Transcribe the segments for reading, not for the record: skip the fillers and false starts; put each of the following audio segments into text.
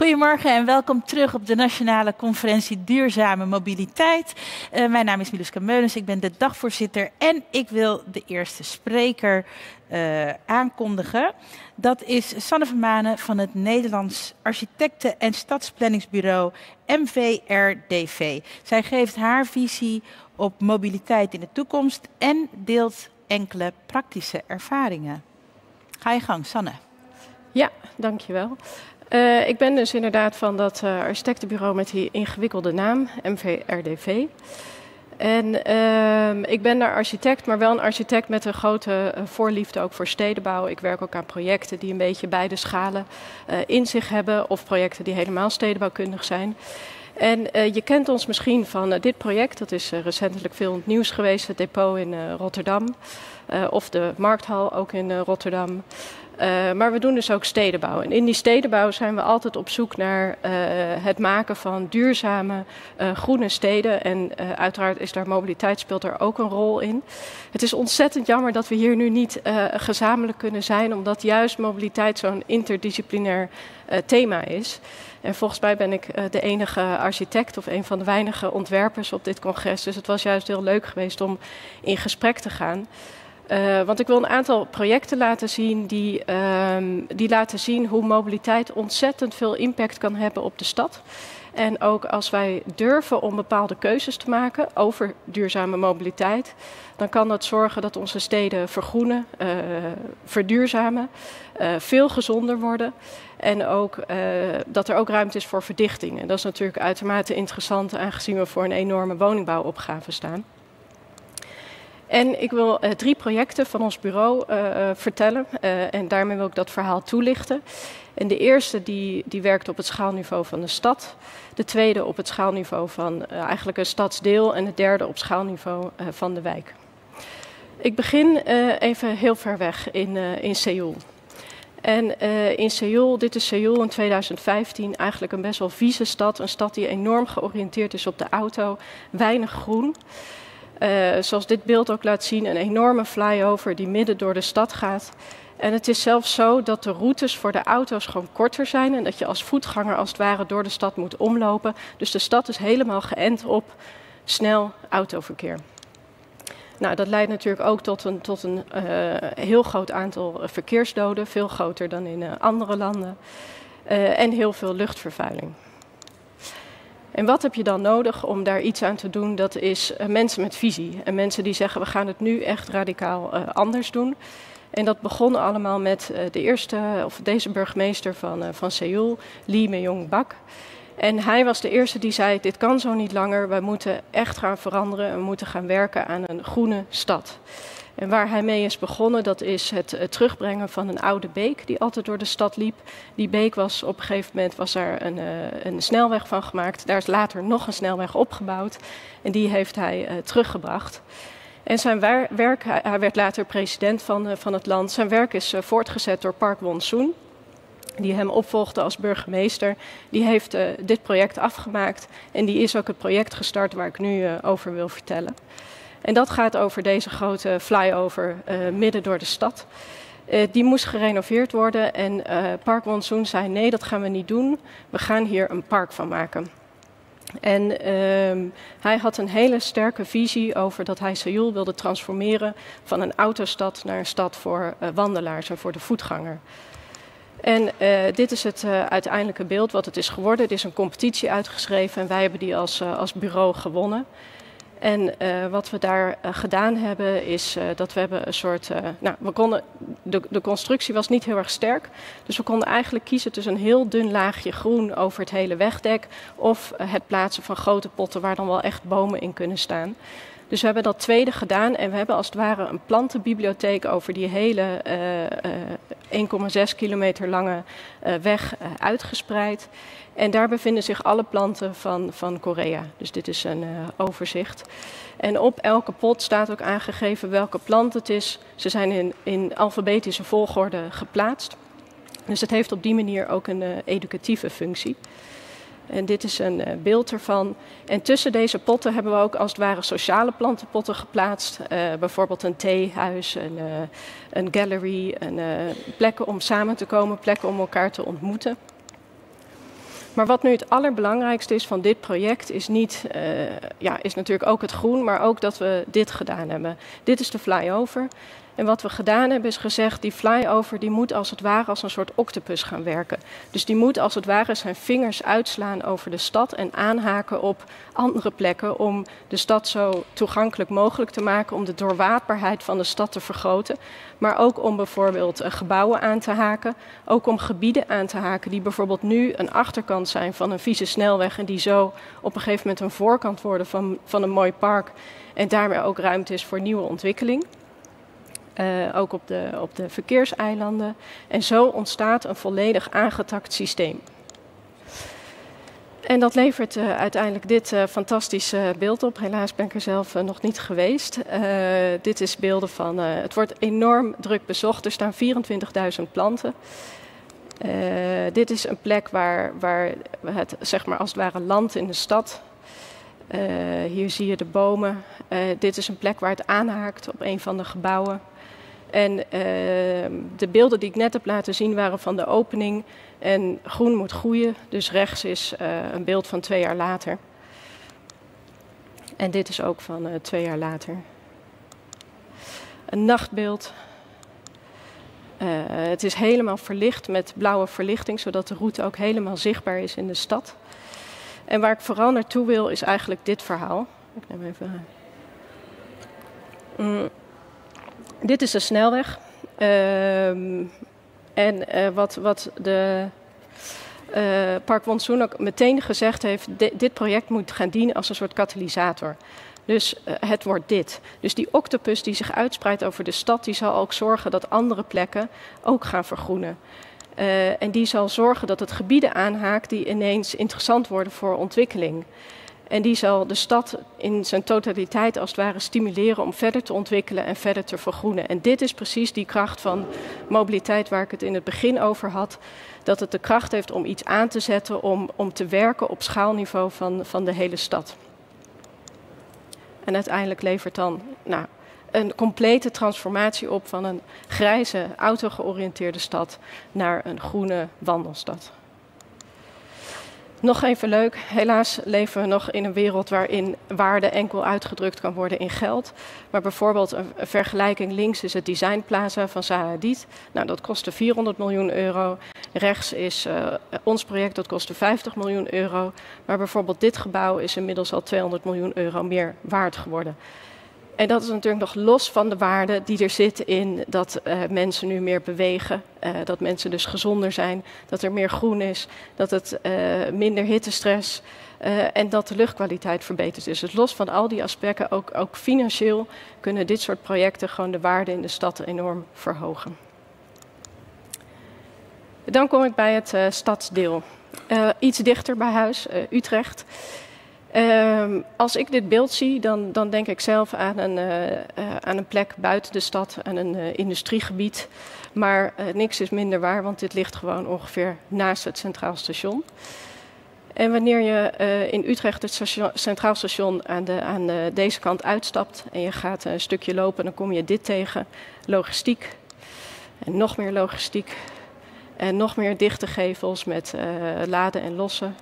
Goedemorgen en welkom terug op de Nationale Conferentie Duurzame Mobiliteit. Mijn naam is Miluske Meunens, ik ben de dagvoorzitter en ik wil de eerste spreker aankondigen. Dat is Sanne van Manen van het Nederlands Architecten- en Stadsplanningsbureau MVRDV. Zij geeft haar visie op mobiliteit in de toekomst en deelt enkele praktische ervaringen. Ga je gang, Sanne. Ja, dankjewel. Ik ben dus inderdaad van dat architectenbureau met die ingewikkelde naam, MVRDV. En ik ben daar architect, maar wel een architect met een grote voorliefde ook voor stedenbouw. Ik werk ook aan projecten die een beetje beide schalen in zich hebben, of projecten die helemaal stedenbouwkundig zijn. En je kent ons misschien van dit project, dat is recentelijk veel in het nieuws geweest, het depot in Rotterdam. Of de markthal ook in Rotterdam. Maar we doen dus ook stedenbouw. En in die stedenbouw zijn we altijd op zoek naar het maken van duurzame groene steden. En uiteraard is daar mobiliteit speelt daar ook een rol in. Het is ontzettend jammer dat we hier nu niet gezamenlijk kunnen zijn. Omdat juist mobiliteit zo'n interdisciplinair thema is. En volgens mij ben ik de enige architect of een van de weinige ontwerpers op dit congres. Dus het was juist heel leuk geweest om in gesprek te gaan. Want ik wil een aantal projecten laten zien die laten zien hoe mobiliteit ontzettend veel impact kan hebben op de stad. En ook als wij durven om bepaalde keuzes te maken over duurzame mobiliteit, dan kan dat zorgen dat onze steden vergroenen, verduurzamen, veel gezonder worden. En ook dat er ook ruimte is voor verdichting. En dat is natuurlijk uitermate interessant aangezien we voor een enorme woningbouwopgave staan. En ik wil drie projecten van ons bureau vertellen en daarmee wil ik dat verhaal toelichten. En de eerste die werkt op het schaalniveau van de stad. De tweede op het schaalniveau van eigenlijk een stadsdeel en het derde op schaalniveau van de wijk. Ik begin even heel ver weg in Seoul. En in Seoul, dit is Seoul in 2015, eigenlijk een best wel vieze stad. Een stad die enorm georiënteerd is op de auto, weinig groen. Zoals dit beeld ook laat zien, een enorme flyover die midden door de stad gaat. En het is zelfs zo dat de routes voor de auto's gewoon korter zijn en dat je als voetganger als het ware door de stad moet omlopen. Dus de stad is helemaal geënt op snel autoverkeer. Nou, dat leidt natuurlijk ook tot een heel groot aantal verkeersdoden, veel groter dan in andere landen. En heel veel luchtvervuiling. En wat heb je dan nodig om daar iets aan te doen? Dat is mensen met visie. En mensen die zeggen, we gaan het nu echt radicaal anders doen. En dat begon allemaal met deze burgemeester van Seoul, Lee Myung Bak. En hij was de eerste die zei, dit kan zo niet langer. Wij moeten echt gaan veranderen. We moeten gaan werken aan een groene stad. En waar hij mee is begonnen, dat is het terugbrengen van een oude beek die altijd door de stad liep. Die beek was op een gegeven moment daar een snelweg van gemaakt. Daar is later nog een snelweg opgebouwd en die heeft hij teruggebracht. En zijn werk, hij werd later president van het land. Zijn werk is voortgezet door Park Won-soon, die hem opvolgde als burgemeester. Die heeft dit project afgemaakt en die is ook het project gestart waar ik nu over wil vertellen. En dat gaat over deze grote flyover midden door de stad. Die moest gerenoveerd worden en Park Won-soon zei, nee, dat gaan we niet doen. We gaan hier een park van maken. En hij had een hele sterke visie over dat hij Seoul wilde transformeren van een autostad naar een stad voor wandelaars en voor de voetganger. En dit is het uiteindelijke beeld wat het is geworden. Er is een competitie uitgeschreven en wij hebben die als bureau gewonnen. En wat we daar gedaan hebben is dat we hebben een soort... we konden, de constructie was niet heel erg sterk. Dus we konden eigenlijk kiezen tussen een heel dun laagje groen over het hele wegdek. Of het plaatsen van grote potten waar dan wel echt bomen in kunnen staan. Dus we hebben dat tweede gedaan en we hebben als het ware een plantenbibliotheek over die hele 1,6 kilometer lange weg uitgespreid. En daar bevinden zich alle planten van Korea. Dus dit is een overzicht. En op elke pot staat ook aangegeven welke plant het is. Ze zijn in alfabetische volgorde geplaatst. Dus het heeft op die manier ook een educatieve functie. En dit is een beeld ervan. En tussen deze potten hebben we ook als het ware sociale plantenpotten geplaatst. Bijvoorbeeld een theehuis, een gallery, plekken om samen te komen, plekken om elkaar te ontmoeten. Maar wat nu het allerbelangrijkste is van dit project is, is natuurlijk ook het groen, maar ook dat we dit gedaan hebben. Dit is de flyover. En wat we gedaan hebben is gezegd, die flyover die moet als het ware als een soort octopus gaan werken. Dus die moet als het ware zijn vingers uitslaan over de stad en aanhaken op andere plekken om de stad zo toegankelijk mogelijk te maken, om de doorwaadbaarheid van de stad te vergroten. Maar ook om bijvoorbeeld gebouwen aan te haken, ook om gebieden aan te haken die bijvoorbeeld nu een achterkant zijn van een vieze snelweg en die zo op een gegeven moment een voorkant worden van een mooi park en daarmee ook ruimte is voor nieuwe ontwikkeling. Ook op de verkeerseilanden. En zo ontstaat een volledig aangetakt systeem. En dat levert uiteindelijk dit fantastische beeld op. Helaas ben ik er zelf nog niet geweest. Dit is beelden van... het wordt enorm druk bezocht. Er staan 24.000 planten. Dit is een plek waar het, zeg maar, als het ware land in de stad... hier zie je de bomen. Dit is een plek waar het aanhaakt op een van de gebouwen. En de beelden die ik net heb laten zien waren van de opening. En groen moet groeien, dus rechts is een beeld van 2 jaar later. En dit is ook van 2 jaar later. Een nachtbeeld. Het is helemaal verlicht met blauwe verlichting, zodat de route ook helemaal zichtbaar is in de stad. En waar ik vooral naartoe wil, is eigenlijk dit verhaal. Ik neem even... Dit is de snelweg. Wat Park Won-soon ook meteen gezegd heeft... Dit project moet gaan dienen als een soort katalysator. Dus het wordt dit. Dus die octopus die zich uitspreidt over de stad... die zal ook zorgen dat andere plekken ook gaan vergroenen. En die zal zorgen dat het gebieden aanhaakt die ineens interessant worden voor ontwikkeling. En die zal de stad in zijn totaliteit als het ware stimuleren om verder te ontwikkelen en verder te vergroenen. En dit is precies die kracht van mobiliteit waar ik het in het begin over had. Dat het de kracht heeft om iets aan te zetten, om te werken op schaalniveau van de hele stad. En uiteindelijk levert dan... een complete transformatie op van een grijze, autogeoriënteerde stad naar een groene wandelstad. Nog even leuk, helaas leven we nog in een wereld waarin waarde enkel uitgedrukt kan worden in geld. Maar bijvoorbeeld een vergelijking links is het designplaza van Zaha Hadid. Nou, dat kostte 400 miljoen euro. Rechts is ons project, dat kostte 50 miljoen euro. Maar bijvoorbeeld dit gebouw is inmiddels al 200 miljoen euro meer waard geworden. En dat is natuurlijk nog los van de waarde die er zit in dat mensen nu meer bewegen. Dat mensen dus gezonder zijn, dat er meer groen is, dat het minder hittestress en dat de luchtkwaliteit verbeterd is. Dus los van al die aspecten, ook financieel, kunnen dit soort projecten gewoon de waarde in de stad enorm verhogen. Dan kom ik bij het stadsdeel. Iets dichter bij huis, Utrecht. Als ik dit beeld zie, dan denk ik zelf aan een plek buiten de stad, aan een industriegebied. Maar niks is minder waar, want dit ligt gewoon ongeveer naast het Centraal Station. En wanneer je in Utrecht het Centraal Station aan deze kant uitstapt en je gaat een stukje lopen, dan kom je dit tegen. Logistiek en nog meer logistiek en nog meer dichte gevels met laden en lossen.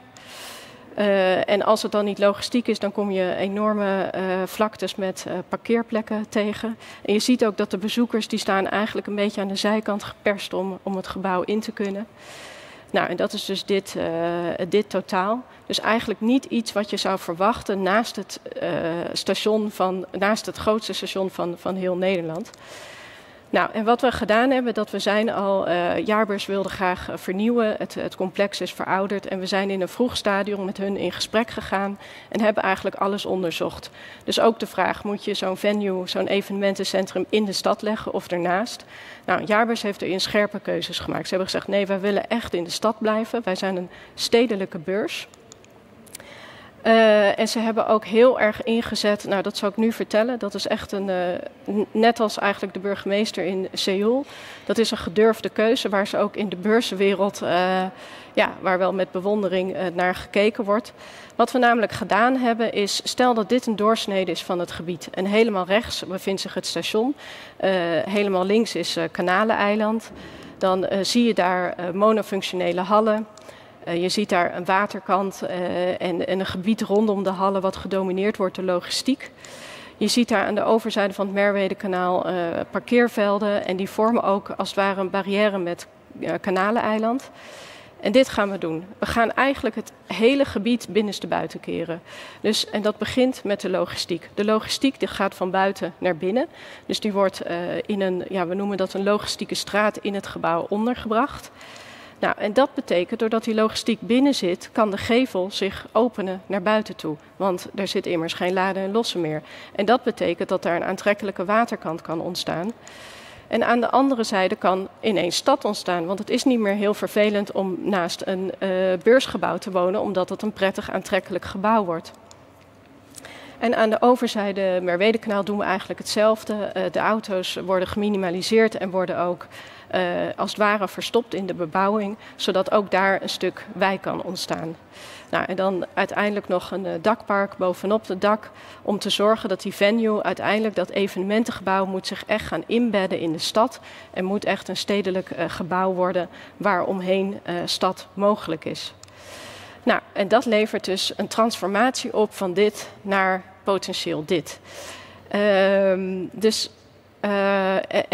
En als het dan niet logistiek is, dan kom je enorme vlaktes met parkeerplekken tegen. En je ziet ook dat de bezoekers die staan eigenlijk een beetje aan de zijkant geperst om het gebouw in te kunnen. Nou, en dat is dus dit totaal. Dus eigenlijk niet iets wat je zou verwachten naast het, naast het grootste station van heel Nederland. Nou, en wat we gedaan hebben, dat we zijn al... Jaarbeurs wilde graag vernieuwen, het complex is verouderd... en we zijn in een vroeg stadium met hun in gesprek gegaan... en hebben eigenlijk alles onderzocht. Dus ook de vraag, moet je zo'n venue, zo'n evenementencentrum... in de stad leggen of ernaast? Nou, Jaarbeurs heeft erin scherpe keuzes gemaakt. Ze hebben gezegd, nee, wij willen echt in de stad blijven. Wij zijn een stedelijke beurs. En ze hebben ook heel erg ingezet, nou dat zal ik nu vertellen, dat is echt een, net als eigenlijk de burgemeester in Seoul, dat is een gedurfde keuze waar ze ook in de beurzenwereld, waar wel met bewondering naar gekeken wordt. Wat we namelijk gedaan hebben is, stel dat dit een doorsnede is van het gebied en helemaal rechts bevindt zich het station, helemaal links is Kanaleneiland, dan zie je daar monofunctionele hallen. Je ziet daar een waterkant en een gebied rondom de hallen wat gedomineerd wordt door logistiek. Je ziet daar aan de overzijde van het Merwedekanaal parkeervelden en die vormen ook als het ware een barrière met kanaleneiland. En dit gaan we doen. We gaan eigenlijk het hele gebied binnenstebuiten keren. Dus, en dat begint met de logistiek. De logistiek die gaat van buiten naar binnen. Dus die wordt in een, ja, we noemen dat een logistieke straat in het gebouw ondergebracht. Nou, en dat betekent, doordat die logistiek binnen zit, kan de gevel zich openen naar buiten toe. Want er zit immers geen laden en lossen meer. En dat betekent dat daar een aantrekkelijke waterkant kan ontstaan. En aan de andere zijde kan ineens stad ontstaan. Want het is niet meer heel vervelend om naast een beursgebouw te wonen, omdat het een prettig, aantrekkelijk gebouw wordt. En aan de overzijde Merwedekanaal doen we eigenlijk hetzelfde. De auto's worden geminimaliseerd en worden ook als het ware verstopt in de bebouwing, zodat ook daar een stuk wijk kan ontstaan. Nou, en dan uiteindelijk nog een dakpark bovenop het dak, om te zorgen dat die venue, uiteindelijk dat evenementengebouw, moet zich echt gaan inbedden in de stad en moet echt een stedelijk gebouw worden waar omheen stad mogelijk is. Nou, en dat levert dus een transformatie op van dit naar potentieel dit.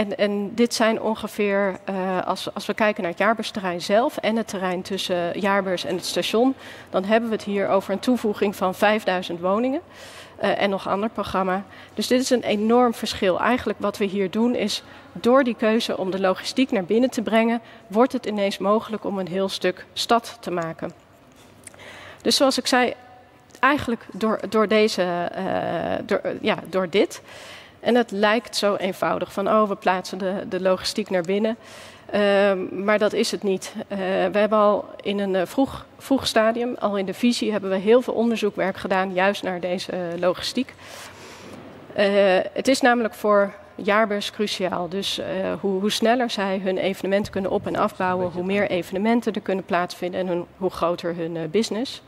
En dit zijn ongeveer, als we kijken naar het jaarbeursterrein zelf en het terrein tussen Jaarbeurs en het station, dan hebben we het hier over een toevoeging van 5000 woningen en nog ander programma. Dus dit is een enorm verschil. Eigenlijk wat we hier doen is, door die keuze om de logistiek naar binnen te brengen, wordt het ineens mogelijk om een heel stuk stad te maken. Dus zoals ik zei, eigenlijk door dit. En het lijkt zo eenvoudig, van oh, we plaatsen de logistiek naar binnen. Maar dat is het niet. We hebben al in een vroeg stadium, al in de visie, hebben we heel veel onderzoekwerk gedaan, juist naar deze logistiek. Het is namelijk voor Jaarbeurs cruciaal. Dus hoe sneller zij hun evenementen kunnen op- en afbouwen, hoe meer evenementen er kunnen plaatsvinden en hoe groter hun business.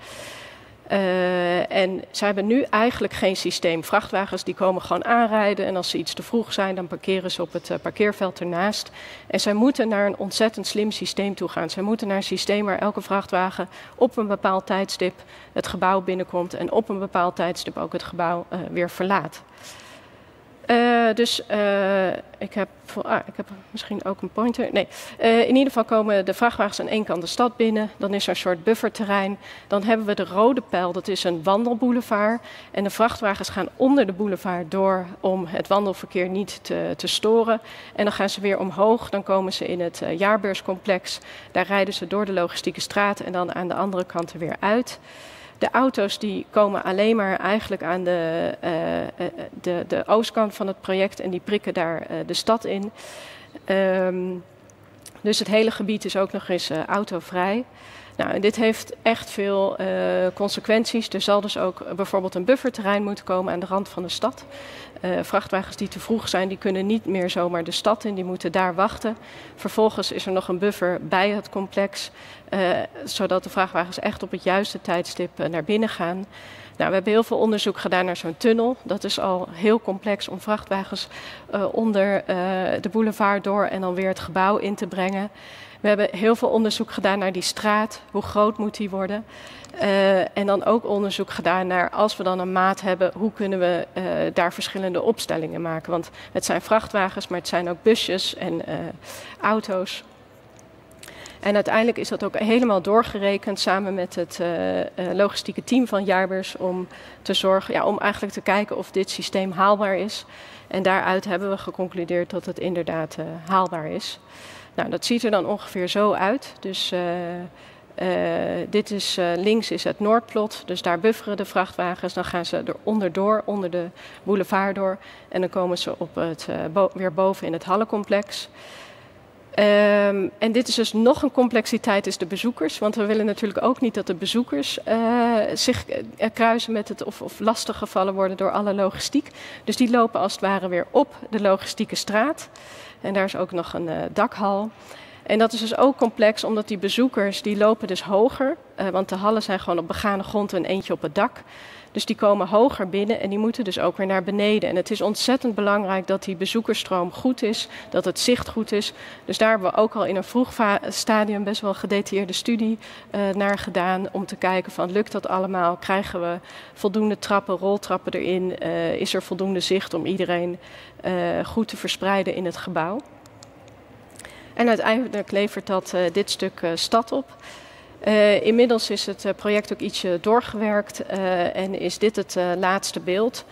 En zij hebben nu eigenlijk geen systeem. Vrachtwagens die komen gewoon aanrijden en als ze iets te vroeg zijn, dan parkeren ze op het parkeerveld ernaast. En zij moeten naar een ontzettend slim systeem toe gaan. Zij moeten naar een systeem waar elke vrachtwagen op een bepaald tijdstip het gebouw binnenkomt en op een bepaald tijdstip ook het gebouw weer verlaat. Ik heb misschien ook een pointer. Nee. In ieder geval komen de vrachtwagens aan één kant de stad binnen. Dan is er een soort bufferterrein. Dan hebben we de rode pijl, dat is een wandelboulevard. En de vrachtwagens gaan onder de boulevard door om het wandelverkeer niet te storen. En dan gaan ze weer omhoog. Dan komen ze in het jaarbeurscomplex. Daar rijden ze door de logistieke straat en dan aan de andere kant er weer uit. De auto's die komen alleen maar eigenlijk aan de oostkant van het project en die prikken daar de stad in. Dus het hele gebied is ook nog eens autovrij. Nou, en dit heeft echt veel consequenties. Er zal dus ook bijvoorbeeld een bufferterrein moeten komen aan de rand van de stad. Vrachtwagens die te vroeg zijn, die kunnen niet meer zomaar de stad in. Die moeten daar wachten. Vervolgens is er nog een buffer bij het complex, zodat de vrachtwagens echt op het juiste tijdstip naar binnen gaan. Nou, we hebben heel veel onderzoek gedaan naar zo'n tunnel. Dat is al heel complex om vrachtwagens onder de boulevard door en dan weer het gebouw in te brengen. We hebben heel veel onderzoek gedaan naar die straat. Hoe groot moet die worden? En dan ook onderzoek gedaan naar, als we dan een maat hebben, hoe kunnen we daar verschillende opstellingen maken? Want het zijn vrachtwagens, maar het zijn ook busjes en auto's. En uiteindelijk is dat ook helemaal doorgerekend samen met het logistieke team van Jaarbeurs om te zorgen, ja, om eigenlijk te kijken of dit systeem haalbaar is. En daaruit hebben we geconcludeerd dat het inderdaad haalbaar is. Nou, dat ziet er dan ongeveer zo uit. Dus dit is links is het noordplot. Dus daar bufferen de vrachtwagens. Dan gaan ze er onderdoor, onder de boulevard door. En dan komen ze op het, weer boven in het hallencomplex. En dit is dus nog een complexiteit, is de bezoekers. Want we willen natuurlijk ook niet dat de bezoekers zich kruisen met het of lastig gevallen worden door alle logistiek. Dus die lopen als het ware weer op de logistieke straat. En daar is ook nog een dakhal. En dat is dus ook complex omdat die bezoekers, die lopen dus hoger. Want de hallen zijn gewoon op begane grond en eentje op het dak. Dus die komen hoger binnen en die moeten dus ook weer naar beneden. En het is ontzettend belangrijk dat die bezoekersstroom goed is, dat het zicht goed is. Dus daar hebben we ook al in een vroeg stadium best wel een gedetailleerde studie naar gedaan. Om te kijken van lukt dat allemaal? Krijgen we voldoende trappen, roltrappen erin? Is er voldoende zicht om iedereen goed te verspreiden in het gebouw? En uiteindelijk levert dat dit stuk stad op. Inmiddels is het project ook ietsje doorgewerkt en is dit het laatste beeld.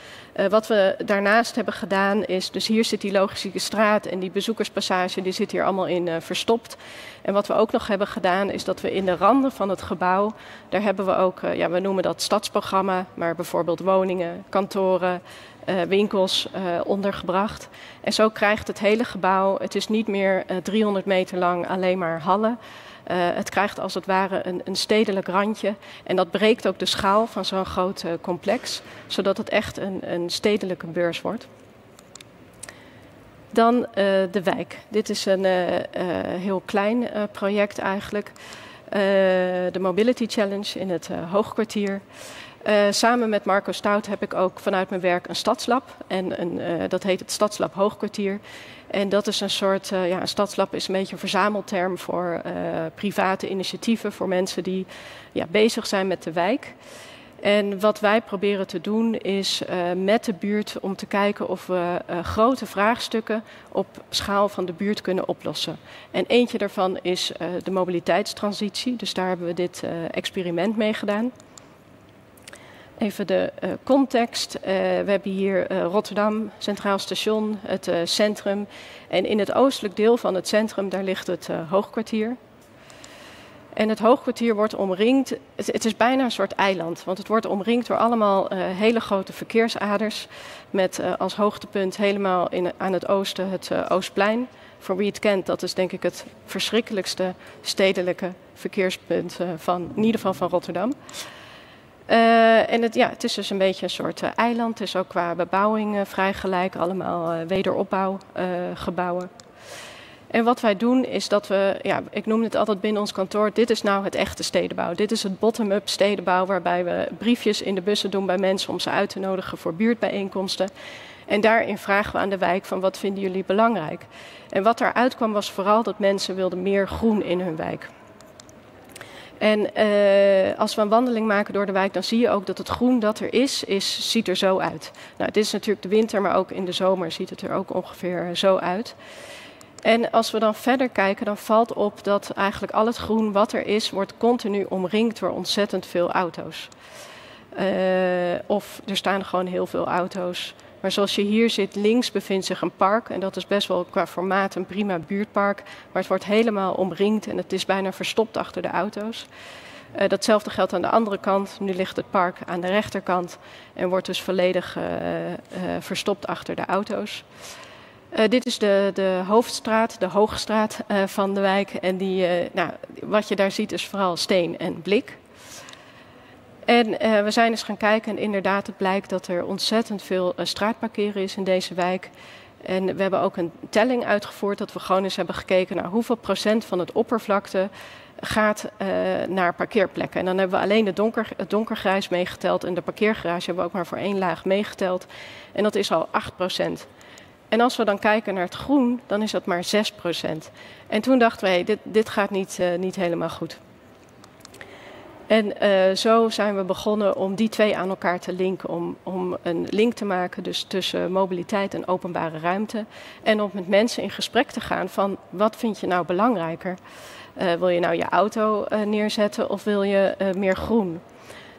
Wat we daarnaast hebben gedaan is, dus hier zit die logistieke straat en die bezoekerspassage, die zit hier allemaal in verstopt. En wat we ook nog hebben gedaan is dat we in de randen van het gebouw, daar hebben we ook, ja, we noemen dat stadsprogramma, maar bijvoorbeeld woningen, kantoren, winkels ondergebracht. En zo krijgt het hele gebouw, het is niet meer 300 meter lang alleen maar hallen. Het krijgt als het ware een stedelijk randje. En dat breekt ook de schaal van zo'n groot complex. Zodat het echt een stedelijke beurs wordt. Dan de wijk. Dit is een heel klein project eigenlijk. De Mobility Challenge in het Hoogkwartier. Samen met Marco Stout heb ik ook vanuit mijn werk een stadslab. En dat heet het Stadslab Hoogkwartier. En dat is een soort, ja, een stadslab is een beetje een verzamelterm voor private initiatieven. Voor mensen die ja, bezig zijn met de wijk. En wat wij proberen te doen is met de buurt om te kijken of we grote vraagstukken op schaal van de buurt kunnen oplossen. En eentje daarvan is de mobiliteitstransitie. Dus daar hebben we dit experiment mee gedaan. Even de context. We hebben hier Rotterdam, Centraal Station, het centrum. En in het oostelijk deel van het centrum, daar ligt het Hoogkwartier. En het Hoogkwartier wordt omringd, het is bijna een soort eiland. Want het wordt omringd door allemaal hele grote verkeersaders. Met als hoogtepunt helemaal aan het oosten het Oostplein. Voor wie het kent, dat is denk ik het verschrikkelijkste stedelijke verkeerspunt van, in ieder geval van Rotterdam. En het, ja, het is dus een beetje een soort eiland. Het is ook qua bebouwing vrij gelijk. Allemaal wederopbouwgebouwen. En wat wij doen is dat we, ja, ik noem het altijd binnen ons kantoor, dit is nou het echte stedenbouw. Dit is het bottom-up stedenbouw waarbij we briefjes in de bussen doen bij mensen om ze uit te nodigen voor buurtbijeenkomsten. En daarin vragen we aan de wijk van wat vinden jullie belangrijk? En wat daaruit kwam was vooral dat mensen wilden meer groen in hun wijk. En als we een wandeling maken door de wijk, dan zie je ook dat het groen dat er is, ziet er zo uit. Nou, dit is natuurlijk de winter, maar ook in de zomer ziet het er ook ongeveer zo uit. En als we dan verder kijken, dan valt op dat eigenlijk al het groen wat er is, wordt continu omringd door ontzettend veel auto's. Of er staan gewoon heel veel auto's. Maar zoals je hier zit, links bevindt zich een park. En dat is best wel qua formaat een prima buurtpark. Maar het wordt helemaal omringd en het is bijna verstopt achter de auto's. Datzelfde geldt aan de andere kant. Nu ligt het park aan de rechterkant en wordt dus volledig verstopt achter de auto's. Dit is de hoofdstraat, de Hoogstraat van de wijk. En die, nou, wat je daar ziet is vooral steen en blik. En we zijn eens gaan kijken en inderdaad het blijkt dat er ontzettend veel straatparkeren is in deze wijk. En we hebben ook een telling uitgevoerd dat we gewoon eens hebben gekeken naar hoeveel procent van het oppervlakte gaat naar parkeerplekken. En dan hebben we alleen het donkergrijs meegeteld en de parkeergarage hebben we ook maar voor één laag meegeteld. En dat is al 8%. En als we dan kijken naar het groen, dan is dat maar 6%. En toen dachten we, hey, dit gaat niet helemaal goed. En zo zijn we begonnen om die twee aan elkaar te linken. Om een link te maken dus tussen mobiliteit en openbare ruimte. En om met mensen in gesprek te gaan van wat vind je nou belangrijker? Wil je nou je auto neerzetten of wil je meer groen?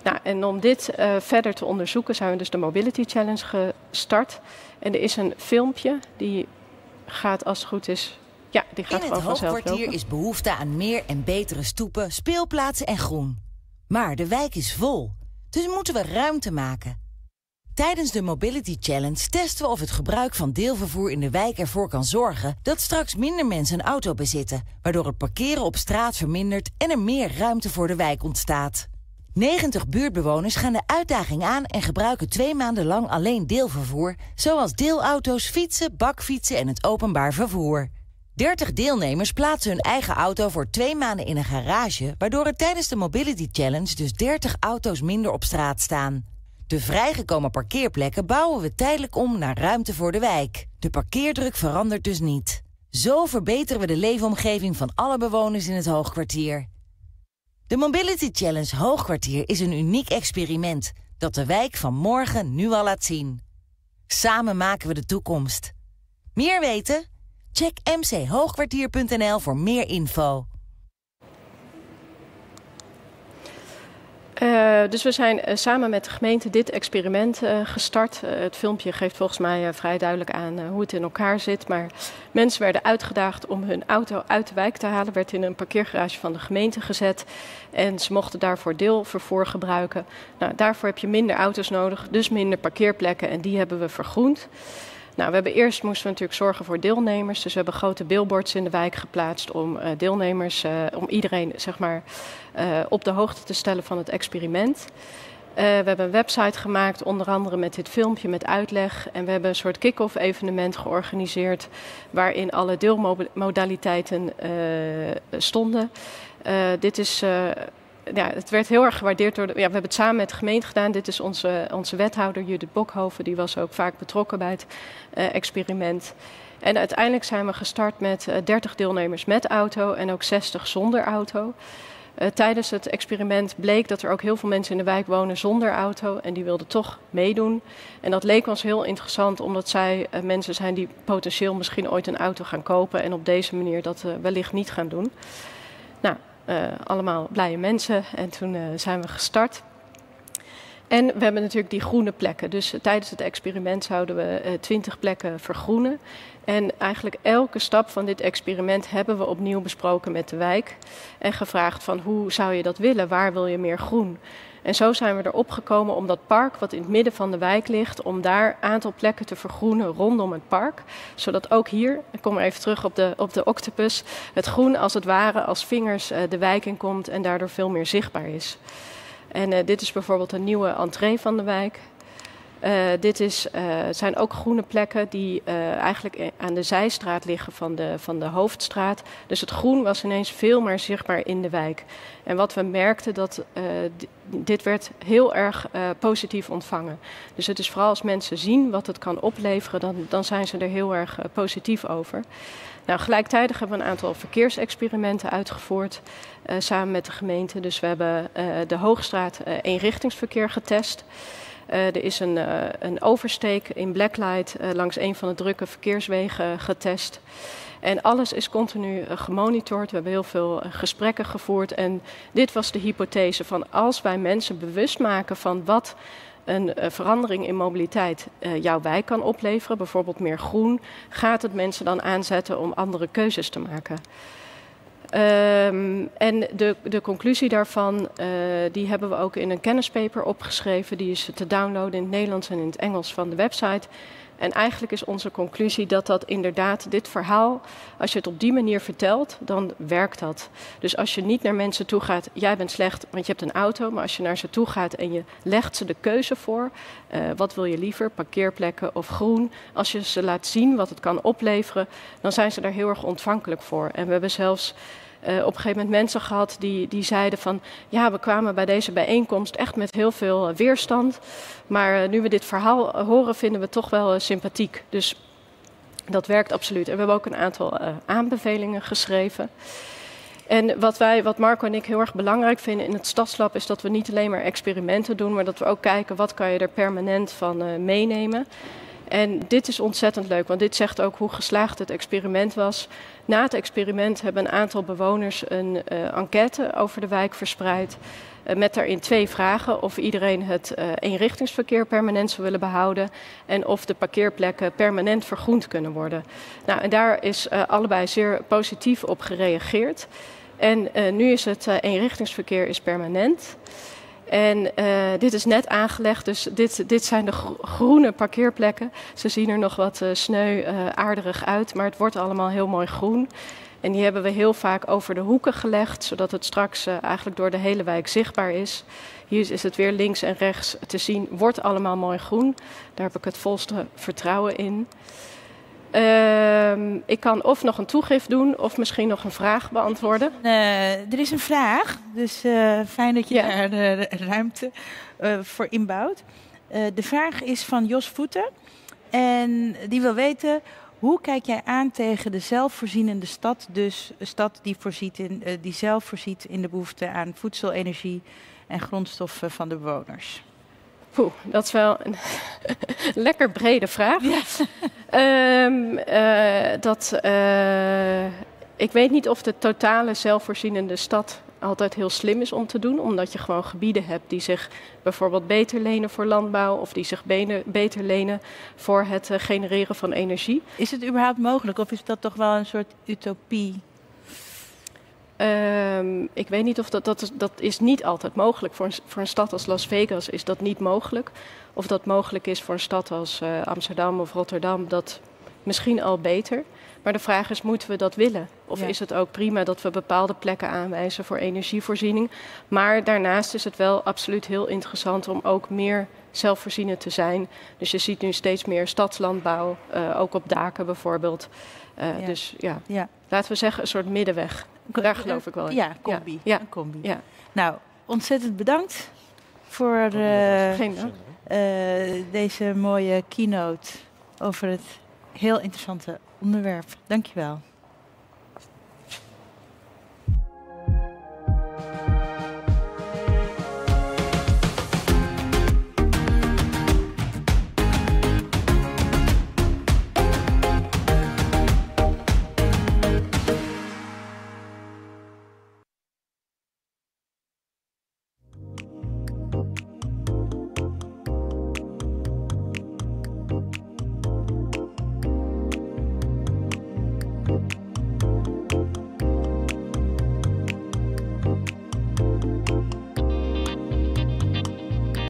Nou, en om dit verder te onderzoeken zijn we dus de Mobility Challenge gestart. En er is een filmpje die gaat als het goed is... Ja, die gaat in het Hoogkwartier is behoefte aan meer en betere stoepen, speelplaatsen en groen. Maar de wijk is vol, dus moeten we ruimte maken. Tijdens de Mobility Challenge testen we of het gebruik van deelvervoer in de wijk ervoor kan zorgen dat straks minder mensen een auto bezitten, waardoor het parkeren op straat vermindert en er meer ruimte voor de wijk ontstaat. 90 buurtbewoners gaan de uitdaging aan en gebruiken 2 maanden lang alleen deelvervoer, zoals deelauto's, fietsen, bakfietsen en het openbaar vervoer. 30 deelnemers plaatsen hun eigen auto voor 2 maanden in een garage, waardoor er tijdens de Mobility Challenge dus 30 auto's minder op straat staan. De vrijgekomen parkeerplekken bouwen we tijdelijk om naar ruimte voor de wijk. De parkeerdruk verandert dus niet. Zo verbeteren we de leefomgeving van alle bewoners in het Hoogkwartier. De Mobility Challenge Hoogkwartier is een uniek experiment dat de wijk van morgen nu al laat zien. Samen maken we de toekomst. Meer weten? Check mchoogkwartier.nl voor meer info. Dus we zijn samen met de gemeente dit experiment gestart. Het filmpje geeft volgens mij vrij duidelijk aan hoe het in elkaar zit. Maar mensen werden uitgedaagd om hun auto uit de wijk te halen. Werd in een parkeergarage van de gemeente gezet. En ze mochten daarvoor deelvervoer gebruiken. Nou, daarvoor heb je minder auto's nodig, dus minder parkeerplekken. En die hebben we vergroend. Nou, eerst moesten we natuurlijk zorgen voor deelnemers. Dus we hebben grote billboards in de wijk geplaatst om deelnemers, om iedereen zeg maar, op de hoogte te stellen van het experiment. We hebben een website gemaakt, onder andere met dit filmpje met uitleg. En we hebben een soort kick-off evenement georganiseerd waarin alle deelmodaliteiten stonden. Dit is... Ja, het werd heel erg gewaardeerd door we hebben het samen met de gemeente gedaan. Dit is onze wethouder Judith Bokhoven. Die was ook vaak betrokken bij het experiment. En uiteindelijk zijn we gestart met 30 deelnemers met auto en ook 60 zonder auto. Tijdens het experiment bleek dat er ook heel veel mensen in de wijk wonen zonder auto. En die wilden toch meedoen. En dat leek ons heel interessant omdat zij mensen zijn die potentieel misschien ooit een auto gaan kopen. En op deze manier dat wellicht niet gaan doen. Nou. Allemaal blije mensen en toen zijn we gestart. En we hebben natuurlijk die groene plekken. Dus tijdens het experiment zouden we 20 plekken vergroenen. En eigenlijk elke stap van dit experiment hebben we opnieuw besproken met de wijk. En gevraagd van hoe zou je dat willen? Waar wil je meer groen? En zo zijn we erop gekomen om dat park wat in het midden van de wijk ligt, om daar een aantal plekken te vergroenen rondom het park. Zodat ook hier, ik kom even terug op de octopus, het groen als het ware als vingers de wijk in komt en daardoor veel meer zichtbaar is. En dit is bijvoorbeeld een nieuwe entree van de wijk. Dit zijn ook groene plekken die eigenlijk aan de zijstraat liggen van de hoofdstraat. Dus het groen was ineens veel meer zichtbaar in de wijk. En wat we merkten, dat dit werd heel erg positief ontvangen. Dus het is vooral als mensen zien wat het kan opleveren, dan zijn ze er heel erg positief over. Nou, gelijktijdig hebben we een aantal verkeersexperimenten uitgevoerd samen met de gemeente. Dus we hebben de Hoogstraat eenrichtingsverkeer getest. Er is een oversteek in blacklight langs een van de drukke verkeerswegen getest. En alles is continu gemonitord. We hebben heel veel gesprekken gevoerd. En dit was de hypothese van als wij mensen bewust maken van wat een verandering in mobiliteit jouw wijk kan opleveren, bijvoorbeeld meer groen, gaat het mensen dan aanzetten om andere keuzes te maken. En de conclusie daarvan, die hebben we ook in een kennispaper opgeschreven. Die is te downloaden in het Nederlands en in het Engels van de website. En eigenlijk is onze conclusie dat inderdaad dit verhaal, als je het op die manier vertelt, dan werkt dat. Dus als je niet naar mensen toe gaat, jij bent slecht, want je hebt een auto. Maar als je naar ze toe gaat en je legt ze de keuze voor, wat wil je liever, parkeerplekken of groen. Als je ze laat zien wat het kan opleveren, dan zijn ze daar heel erg ontvankelijk voor. En we hebben zelfs op een gegeven moment mensen gehad die zeiden van ja, we kwamen bij deze bijeenkomst echt met heel veel weerstand. Maar nu we dit verhaal horen, vinden we het toch wel sympathiek. Dus dat werkt absoluut. En we hebben ook een aantal aanbevelingen geschreven. En wat Marco en ik heel erg belangrijk vinden in het Stadslab is dat we niet alleen maar experimenten doen, maar dat we ook kijken wat kan je er permanent van meenemen. En dit is ontzettend leuk, want dit zegt ook hoe geslaagd het experiment was. Na het experiment hebben een aantal bewoners een enquête over de wijk verspreid. Met daarin 2 vragen. Of iedereen het eenrichtingsverkeer permanent zou willen behouden. En of de parkeerplekken permanent vergroend kunnen worden. Nou, en daar is allebei zeer positief op gereageerd. En nu is het eenrichtingsverkeer is permanent. En dit is net aangelegd, dus dit zijn de groene parkeerplekken. Ze zien er nog wat sneu, aardig uit, maar het wordt allemaal heel mooi groen. En die hebben we heel vaak over de hoeken gelegd, zodat het straks eigenlijk door de hele wijk zichtbaar is. Hier is het weer links en rechts te zien, wordt allemaal mooi groen. Daar heb ik het volste vertrouwen in. Ik kan of nog een toegift doen of misschien nog een vraag beantwoorden. Er is een vraag, dus fijn dat je daar ruimte voor inbouwt. De vraag is van Jos Voeten en die wil weten... Hoe kijk jij aan tegen de zelfvoorzienende stad, dus een stad die zelf voorziet in de behoefte aan voedsel, energie en grondstoffen van de bewoners? Poeh, dat is wel een lekker brede vraag. Yes. Ik weet niet of de totale zelfvoorzienende stad altijd heel slim is om te doen, omdat je gewoon gebieden hebt die zich bijvoorbeeld beter lenen voor landbouw of die zich beter lenen voor het genereren van energie. Is het überhaupt mogelijk of is dat toch wel een soort utopie? Ik weet niet of dat is niet altijd mogelijk. Voor een stad als Las Vegas is dat niet mogelijk. Of dat mogelijk is voor een stad als Amsterdam of Rotterdam, dat misschien al beter. Maar de vraag is, moeten we dat willen? Of is het ook prima dat we bepaalde plekken aanwijzen voor energievoorziening? Maar daarnaast is het wel absoluut heel interessant om ook meer zelfvoorzienend te zijn. Dus je ziet nu steeds meer stadslandbouw, ook op daken bijvoorbeeld. Dus laten we zeggen een soort middenweg. Daar geloof ik wel in. Ja, combi. Ja. Een combi. Ja. Nou, ontzettend bedankt voor deze mooie keynote over het heel interessante onderwerp. Dankjewel.